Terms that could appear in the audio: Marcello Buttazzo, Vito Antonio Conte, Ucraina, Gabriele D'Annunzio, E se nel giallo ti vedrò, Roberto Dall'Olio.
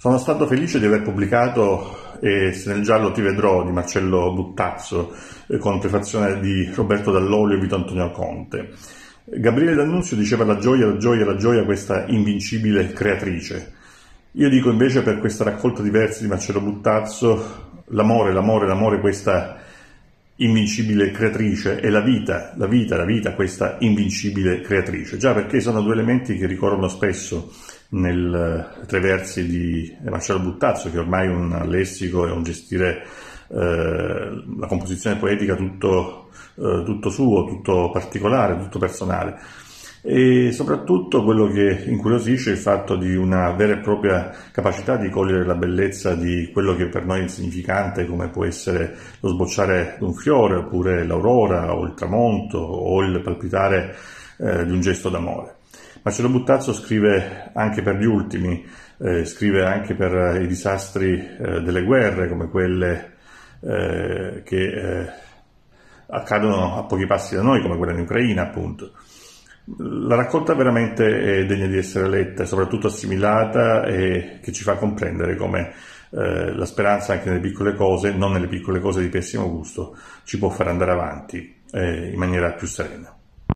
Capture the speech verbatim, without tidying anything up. Sono stato felice di aver pubblicato E se nel giallo ti vedrò di Marcello Buttazzo con prefazione di Roberto Dall'Olio e Vito Antonio Conte. Gabriele D'Annunzio diceva la gioia, la gioia, la gioia questa invincibile creatrice. Io dico invece per questa raccolta di versi di Marcello Buttazzo l'amore, l'amore, l'amore questa invincibile creatrice e la vita, la vita, la vita questa invincibile creatrice. Già, perché sono due elementi che ricorrono spesso nel tre versi di Marcello Buttazzo, che ormai è un lessico e un gestire eh, la composizione poetica tutto, eh, tutto suo, tutto particolare, tutto personale. E soprattutto quello che incuriosisce è il fatto di una vera e propria capacità di cogliere la bellezza di quello che per noi è insignificante, come può essere lo sbocciare di un fiore, oppure l'aurora, o il tramonto, o il palpitare eh, di un gesto d'amore. Marcello Buttazzo scrive anche per gli ultimi, eh, scrive anche per i disastri eh, delle guerre, come quelle eh, che eh, accadono a pochi passi da noi, come quella in Ucraina, appunto. La raccolta veramente è degna di essere letta, soprattutto assimilata, e che ci fa comprendere come eh, la speranza anche nelle piccole cose, non nelle piccole cose di pessimo gusto, ci può far andare avanti eh, in maniera più serena.